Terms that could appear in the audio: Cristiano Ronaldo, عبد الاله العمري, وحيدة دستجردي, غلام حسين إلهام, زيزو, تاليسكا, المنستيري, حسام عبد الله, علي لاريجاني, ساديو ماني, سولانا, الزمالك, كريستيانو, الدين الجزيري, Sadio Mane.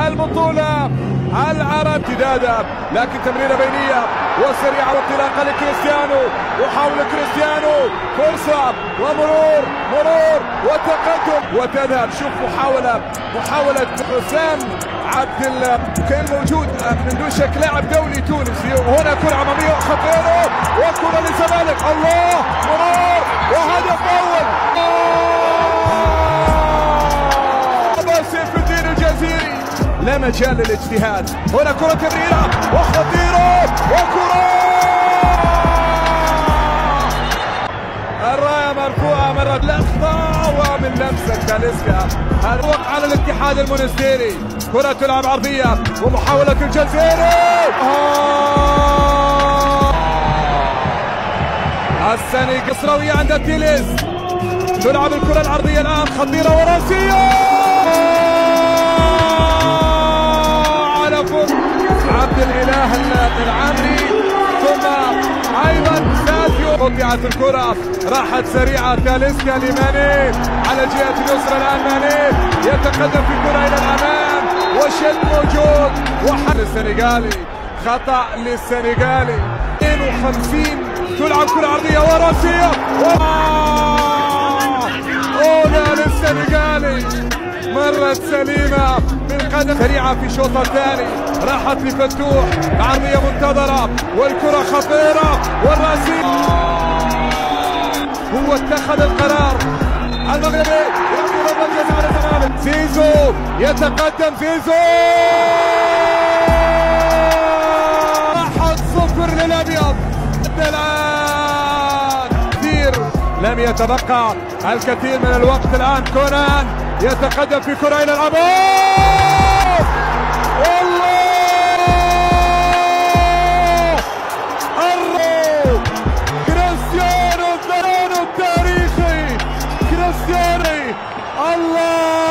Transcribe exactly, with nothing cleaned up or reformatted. البطولة العرب امتدادا، لكن تمريرة بينية وسريعة وانطلاقة لكريستيانو، وحاول كريستيانو فرصة ومرور مرور وتقدم وتذهب. شوف محاولة محاولة حسام عبد الله كان موجود من دون شك لاعب دولي تونسي، وهنا كرة عمامية خطيرة وكرة للزمالك، الله مرور وهدف أول في الدين الجزيري، لا مجال للاجتهاد. هنا كرة تمريرة وخطيرة وكرة الراية مرفوعة مرة لخطأ ومن لمسة تاليسكا، الوقت على الاتحاد المونستيري، كرة تلعب عرضية ومحاولة الجزيري السني قصراوية عند التيليز، تلعب الكرة العرضية الآن خطيرة وراسية عبد الاله العمري، ثم ايضا ساديو قطعت الكره راحت سريعه تاليسكا لماني على الجهه اليسرى، الان ماني يتقدم في الكره الى الامام والشد موجود وحل السنغالي، خطا للسنغالي اثنين وخمسين. تلعب كره عرضيه وراسيه اولى للسنغالي، مرت سليمة من قدم سريعة في الشوط الثاني، راحت لفتوح عرضية منتظرة والكرة خطيرة والرأسية، هو اتخذ القرار المغربي يقول ضربة جزاء على الزمالك، زيزو يتقدم زيزو واحد صفر للأبيض الآن، كثير لم يتبقى الكثير من الوقت الآن، كونان يتقدم في كرة إلى الأمام، الله الله كريستيانو التاريخي كريستيانو الله.